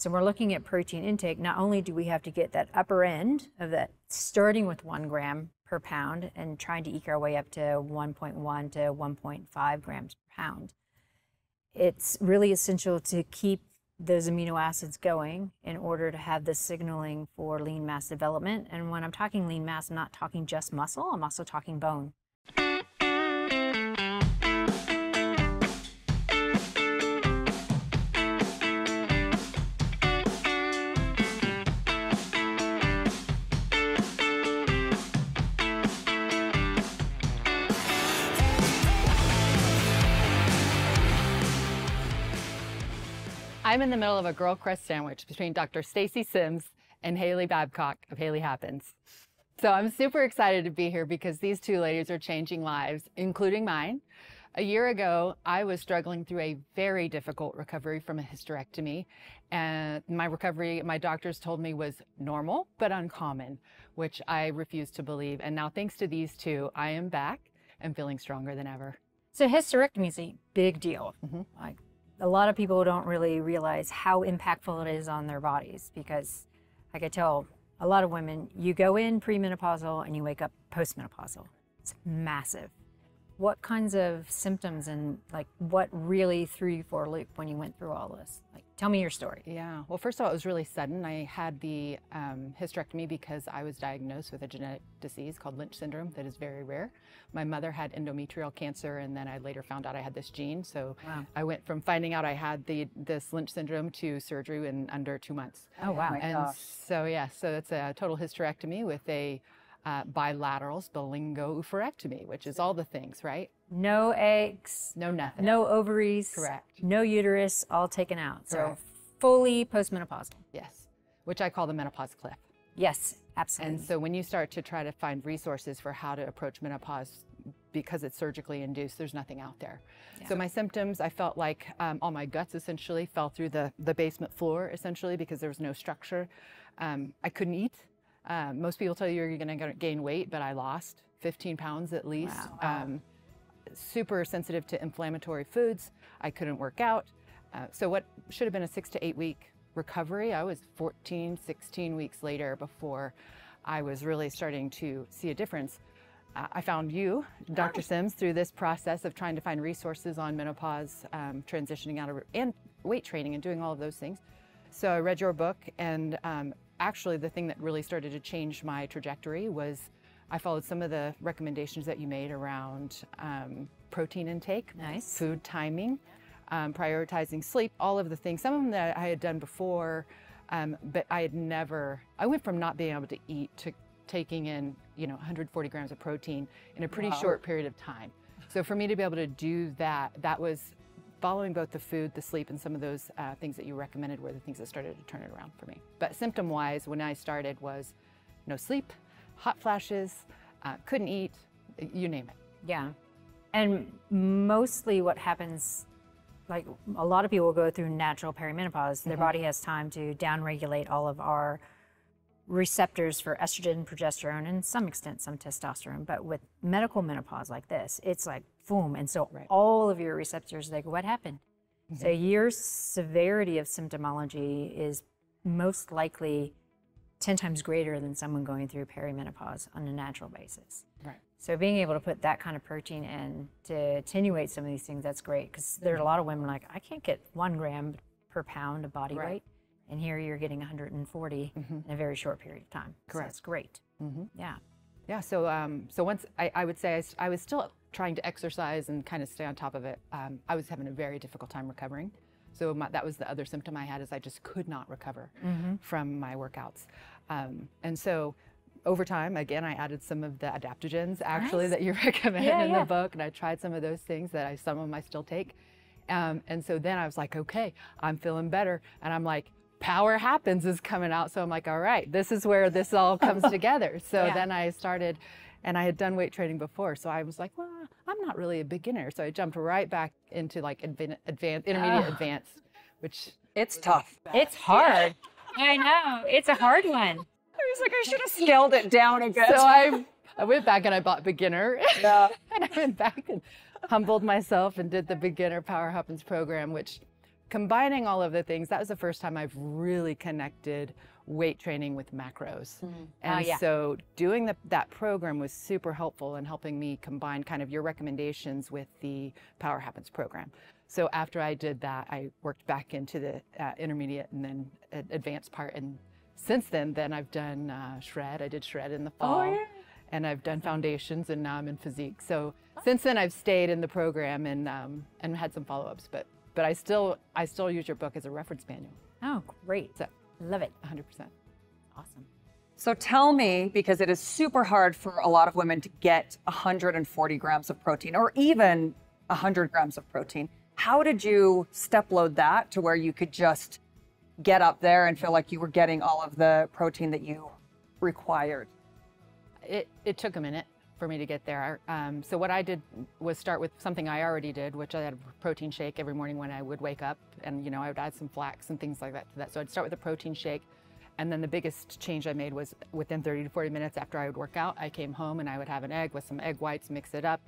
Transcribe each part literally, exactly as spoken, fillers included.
So we're looking at protein intake. Not only do we have to get that upper end of that, starting with one gram per pound and trying to eke our way up to one point one to one point five grams per pound. It's really essential to keep those amino acids going in order to have the signaling for lean mass development. And when I'm talking lean mass, I'm not talking just muscle, I'm also talking bone. I'm in the middle of a Girl Crust sandwich between Doctor Stacy Sims and Hailey Babcock of Haley Happens. So I'm super excited to be here because these two ladies are changing lives, including mine. A year ago, I was struggling through a very difficult recovery from a hysterectomy. And my recovery, my doctors told me, was normal but uncommon, which I refused to believe. And now thanks to these two, I am back and feeling stronger than ever. So hysterectomy is a big deal. Mm-hmm. Like, a lot of people don't really realize how impactful it is on their bodies because, like I tell a lot of women, you go in premenopausal and you wake up postmenopausal. It's massive. What kinds of symptoms and like what really threw you for a loop when you went through all this? Like, tell me your story. Yeah. Well, first of all, it was really sudden. I had the um, hysterectomy because I was diagnosed with a genetic disease called Lynch syndrome that is very rare. My mother had endometrial cancer, and then I later found out I had this gene. So wow. I went from finding out I had the this Lynch syndrome to surgery in under two months. Oh wow! And oh my gosh. So yeah, so it's a total hysterectomy with a Uh, bilateral salpingo oophorectomy, which is all the things, right? No eggs. No nothing. No ovaries. Correct. No uterus, all taken out. Correct. So fully postmenopausal. Yes, which I call the menopause cliff. Yes, absolutely. And so when you start to try to find resources for how to approach menopause, because it's surgically induced, there's nothing out there. Yeah. So my symptoms, I felt like um, all my guts essentially fell through the, the basement floor, essentially, because there was no structure. Um, I couldn't eat. Um, most people tell you you're going to gain weight, but I lost fifteen pounds at least. Wow. Um, super sensitive to inflammatory foods. I couldn't work out. Uh, so what should have been a six to eight week recovery, I was fourteen, sixteen weeks later before I was really starting to see a difference. Uh, I found you, Doctor Hi. Sims, through this process of trying to find resources on menopause, um, transitioning out of and weight training and doing all of those things. So I read your book, and um, actually, the thing that really started to change my trajectory was I followed some of the recommendations that you made around um, protein intake, nice. Food timing, um, prioritizing sleep, all of the things, some of them that I had done before, um, but I had never, I went from not being able to eat to taking in, you know, one hundred forty grams of protein in a pretty wow. short period of time. So for me to be able to do that, that was following both the food, the sleep, and some of those uh, things that you recommended were the things that started to turn it around for me. But symptom-wise, when I started was no sleep, hot flashes, uh, couldn't eat, you name it. Yeah, and mostly what happens, like a lot of people go through natural perimenopause, their mm-hmm. body has time to downregulate all of our receptors for estrogen, progesterone, and to some extent some testosterone. But with medical menopause like this, it's like boom, and so right. all of your receptors, they go, what happened? Mm-hmm. So your severity of symptomology is most likely ten times greater than someone going through perimenopause on a natural basis. Right. So being able to put that kind of protein in to attenuate some of these things, that's great, because there are a lot of women like, I can't get one gram per pound of body right. weight. And here you're getting one hundred forty mm-hmm. in a very short period of time. Correct. So that's great. Mm-hmm. Yeah. Yeah. So, um, so once I, I would say I, I was still trying to exercise and kind of stay on top of it. Um, I was having a very difficult time recovering. So my, that was the other symptom I had, is I just could not recover mm-hmm. from my workouts. Um, and so over time, again, I added some of the adaptogens actually nice. That you recommend yeah, in yeah. the book. And I tried some of those things that I, some of them I still take. Um, and so then I was like, okay, I'm feeling better. And I'm like, Power Happens is coming out. So I'm like, all right, this is where this all comes together. So yeah. then I started, and I had done weight training before. So I was like, well, I'm not really a beginner. So I jumped right back into like advanced, intermediate oh. advanced, which it's tough. Bad. It's hard. Yeah. I know. It's a hard one. I was like, I should have scaled it down a bit. So I, I went back and I bought beginner. Yeah. And I went back and humbled myself and did the beginner Power Happens program, which combining all of the things, that was the first time I've really connected weight training with macros. Mm-hmm. And oh, yeah. so doing the, that program was super helpful in helping me combine kind of your recommendations with the Power Happens program. So after I did that, I worked back into the uh, intermediate and then advanced part. And since then, then I've done uh, Shred. I did Shred in the fall. Oh, yeah. And I've done Foundations, and now I'm in Physique. So oh. since then, I've stayed in the program and um, and had some follow-ups. But but I still I still use your book as a reference manual. Oh, great! So, love it, one hundred percent. Awesome. So tell me, because it is super hard for a lot of women to get one hundred forty grams of protein, or even one hundred grams of protein. How did you step load that to where you could just get up there and feel like you were getting all of the protein that you required? It, it took a minute for me to get there. Um, so what I did was start with something I already did, which I had a protein shake every morning when I would wake up, and you know, I would add some flax and things like that to that. So I'd start with a protein shake, and then the biggest change I made was within thirty to forty minutes after I would work out, I came home and I would have an egg with some egg whites, mix it up.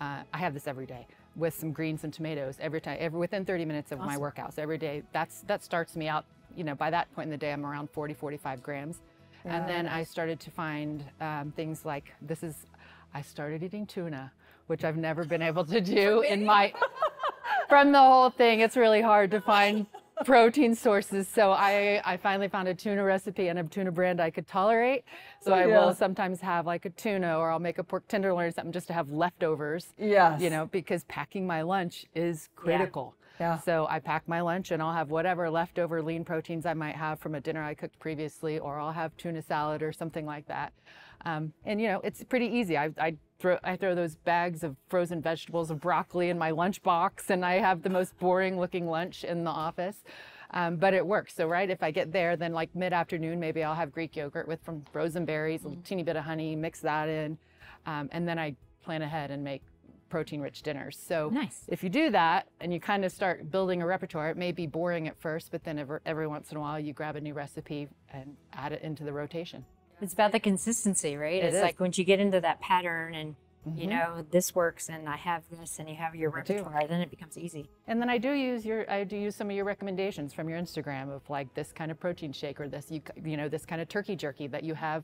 Uh, I have this every day with some greens and tomatoes every time, every within thirty minutes of awesome. my workouts every day. That's that starts me out. You know, by that point in the day, I'm around forty, forty-five grams. Yeah. And then I started to find um, things like this is, I started eating tuna, which I've never been able to do in my, from the whole thing. It's really hard to find protein sources. So I, I finally found a tuna recipe and a tuna brand I could tolerate. So yeah. I will sometimes have like a tuna, or I'll make a pork tenderloin or something just to have leftovers. Yes. You know, because packing my lunch is critical. Yeah. Yeah. So I pack my lunch and I'll have whatever leftover lean proteins I might have from a dinner I cooked previously, or I'll have tuna salad or something like that. Um, and you know, it's pretty easy. I, I, throw, I throw those bags of frozen vegetables and broccoli in my lunch box, and I have the most boring looking lunch in the office. Um, but it works. So right, if I get there, then like mid-afternoon, maybe I'll have Greek yogurt with some frozen berries, mm-hmm. a teeny bit of honey, mix that in. Um, and then I plan ahead and make protein-rich dinners. So nice. If you do that and you kind of start building a repertoire, it may be boring at first, but then every, every once in a while you grab a new recipe and add it into the rotation. It's about the consistency, right? It it's is. like once you get into that pattern and mm-hmm. you know, this works and I have this, and you have your repertoire, then it becomes easy. And then I do use your, I do use some of your recommendations from your Instagram of like this kind of protein shake, or this, you, you know, this kind of turkey jerky that you have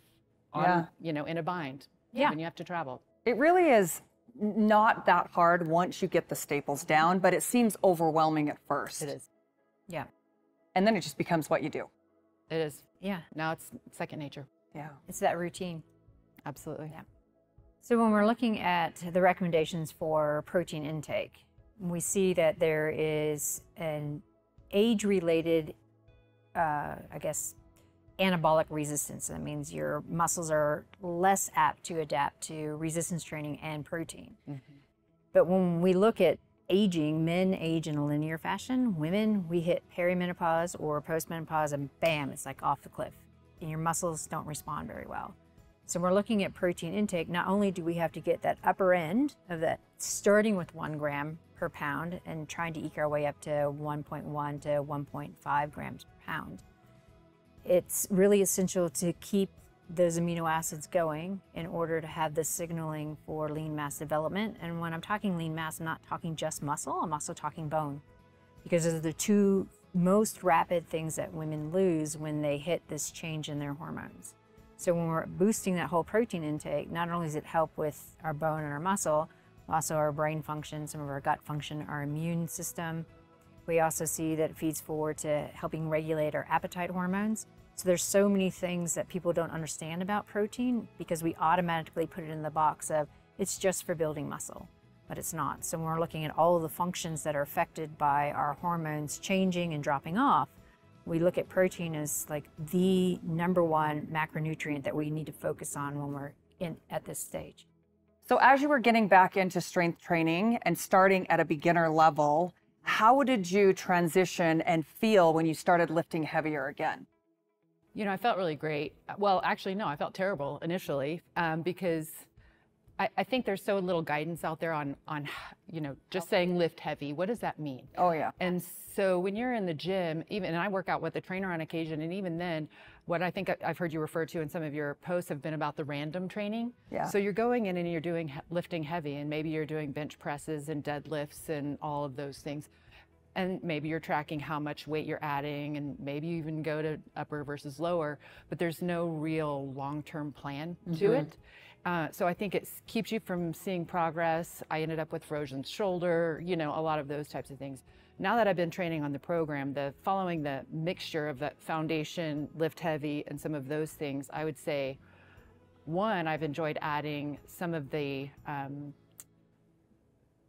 on, yeah. you know, in a bind yeah. when you have to travel. It really is not that hard once you get the staples down, but it seems overwhelming at first. It is. Yeah. And then it just becomes what you do. It is. Yeah. Now it's second nature. Yeah. It's that routine. Absolutely. Yeah. So when we're looking at the recommendations for protein intake, we see that there is an age-related, uh, I guess, anabolic resistance. That means your muscles are less apt to adapt to resistance training and protein. Mm-hmm. But when we look at aging, men age in a linear fashion. Women, we hit perimenopause or postmenopause and bam, it's like off the cliff. And your muscles don't respond very well. So when we're looking at protein intake, not only do we have to get that upper end of that, starting with one gram per pound and trying to eke our way up to one point one to one point five grams per pound. It's really essential to keep those amino acids going in order to have the signaling for lean mass development. And when I'm talking lean mass, I'm not talking just muscle, I'm also talking bone. Because those are the two most rapid things that women lose when they hit this change in their hormones. So when we're boosting that whole protein intake, not only does it help with our bone and our muscle, also our brain function, some of our gut function, our immune system. We also see that it feeds forward to helping regulate our appetite hormones. So there's so many things that people don't understand about protein because we automatically put it in the box of, it's just for building muscle, but it's not. So when we're looking at all of the functions that are affected by our hormones changing and dropping off, we look at protein as like the number one macronutrient that we need to focus on when we're in at this stage. So as you were getting back into strength training and starting at a beginner level, how did you transition and feel when you started lifting heavier again? You know, I felt really great. Well, actually, no, I felt terrible initially um, because I, I think there's so little guidance out there on, on you know, just saying lift heavy. What does that mean? Oh, yeah. And so when you're in the gym, even, and I work out with a trainer on occasion, and even then, what I think I've heard you refer to in some of your posts have been about the random training. Yeah. So you're going in and you're doing lifting heavy, and maybe you're doing bench presses and deadlifts and all of those things. And maybe you're tracking how much weight you're adding, and maybe you even go to upper versus lower, but there's no real long-term plan mm-hmm. to it. Uh, so I think it keeps you from seeing progress. I ended up with frozen shoulder, you know, a lot of those types of things. Now that I've been training on the program, the following the mixture of that foundation, lift heavy, and some of those things, I would say, one, I've enjoyed adding some of the, um,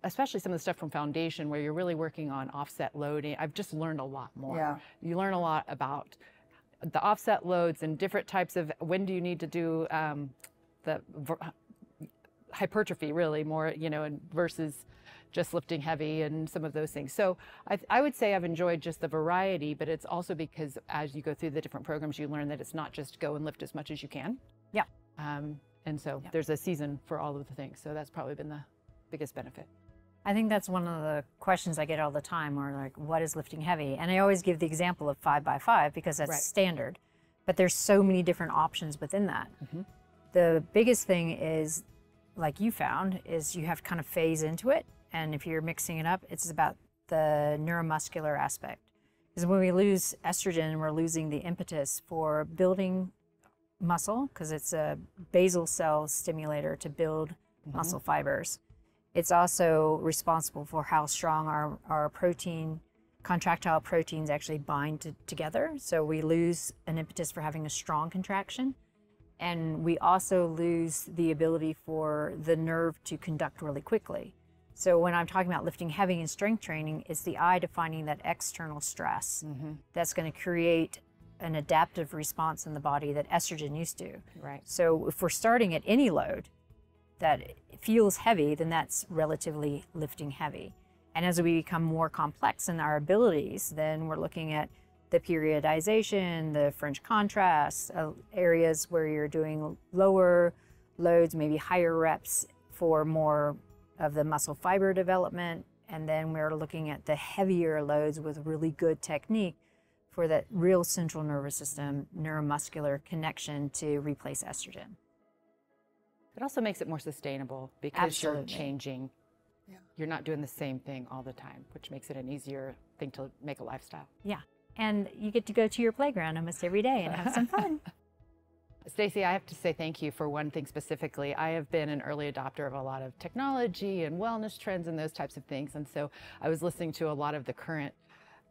especially some of the stuff from foundation where you're really working on offset loading. I've just learned a lot more. Yeah. You learn a lot about the offset loads and different types of, when do you need to do, um, the hypertrophy really more, you know, and versus just lifting heavy and some of those things. So I, I would say I've enjoyed just the variety, but it's also because as you go through the different programs, you learn that it's not just go and lift as much as you can. Yeah. Um, and so yeah. there's a season for all of the things. So that's probably been the biggest benefit. I think that's one of the questions I get all the time, or like, what is lifting heavy? And I always give the example of five by five because that's right. standard, but there's so many different options within that. Mm-hmm. The biggest thing is, like you found, is you have to kind of phase into it. And if you're mixing it up, it's about the neuromuscular aspect. Because when we lose estrogen, we're losing the impetus for building muscle, because it's a basal cell stimulator to build mm-hmm. muscle fibers. It's also responsible for how strong our, our protein, contractile proteins actually bind to, together. So we lose an impetus for having a strong contraction. And we also lose the ability for the nerve to conduct really quickly. So when I'm talking about lifting heavy and strength training, it's the eye defining that external stress mm-hmm. that's going to create an adaptive response in the body that estrogen used to. Right. So if we're starting at any load that feels heavy, then that's relatively lifting heavy. And as we become more complex in our abilities, then we're looking at the periodization, the French contrast, uh, areas where you're doing lower loads, maybe higher reps for more of the muscle fiber development. And then we're looking at the heavier loads with really good technique for that real central nervous system, neuromuscular connection to replace estrogen. It also makes it more sustainable because Absolutely. You're changing. Yeah. You're not doing the same thing all the time, which makes it an easier thing to make a lifestyle. Yeah. And you get to go to your playground almost every day and have some fun. Stacy, I have to say thank you for one thing specifically. I have been an early adopter of a lot of technology and wellness trends and those types of things. And so I was listening to a lot of the current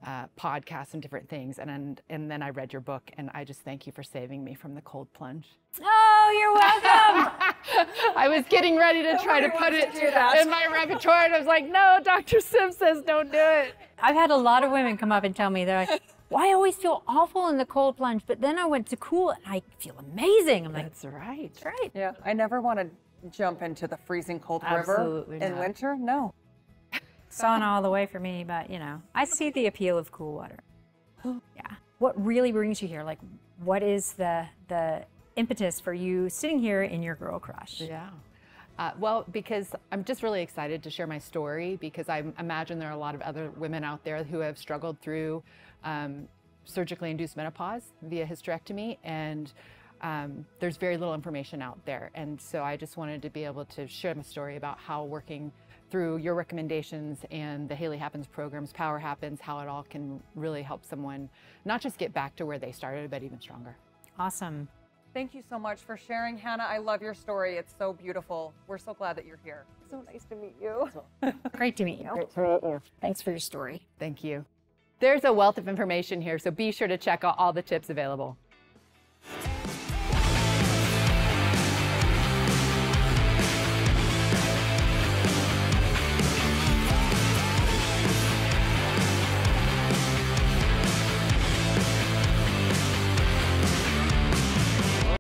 uh, podcasts and different things. And, and, and then I read your book, and I just thank you for saving me from the cold plunge. Oh, you're welcome. I was getting ready to try to put it in my repertoire, and I was like, no, Doctor Sims says don't do it. I've had a lot of women come up and tell me, they're like, well, I always feel awful in the cold plunge, but then I went to cool and I feel amazing. I'm like, that's right. That's right. Yeah, I never want to jump into the freezing cold Absolutely river in not. Winter, no. Sauna all the way for me, but you know, I see the appeal of cool water. Yeah. What really brings you here? Like, what is the, the, impetus for you sitting here in your girl crush? Yeah. Uh, well, because I'm just really excited to share my story, because I imagine there are a lot of other women out there who have struggled through um, surgically induced menopause via hysterectomy, and um, there's very little information out there. And so I just wanted to be able to share my story about how working through your recommendations and the Hailey Happens programs, Power Happens, how it all can really help someone not just get back to where they started, but even stronger. Awesome. Thank you so much for sharing, Hannah. I love your story. It's so beautiful. We're so glad that you're here. So nice to meet you. Great to meet you. Great to meet you. Thanks for your story. Thank you. There's a wealth of information here, so be sure to check out all the tips available.